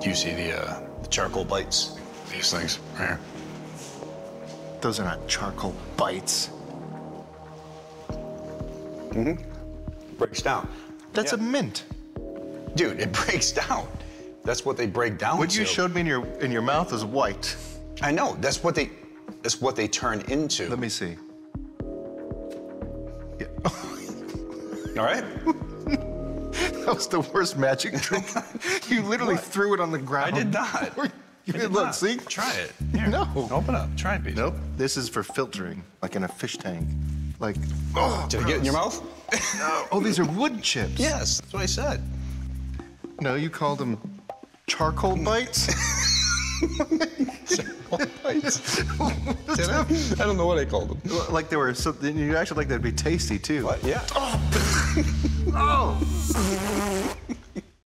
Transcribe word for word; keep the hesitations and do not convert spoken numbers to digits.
Do you see the, uh, the charcoal bites? These things right here. Those are not charcoal bites. Mm-hmm. Breaks down. That's yeah. a mint. Dude, it breaks down. That's what they break down. What to. you showed me in your in your mouth is white. I know. That's what they that's what they turn into. Let me see. Yeah. All right. That was the worst magic trick. You literally what? threw it on the ground. I did not. You I did look, not. See? Try it. Here. No. Open up. Try it, Pete. Nope. This is for filtering, like in a fish tank. Like, oh, did gross. it get in your mouth? No. Oh, these are wood chips. Yes, that's what I said. No, you called them charcoal bites? Charcoal bites? Did I? I don't know what I called them. Like they were, so, you acted like they'd be tasty, too. What? Yeah. Oh! Oh.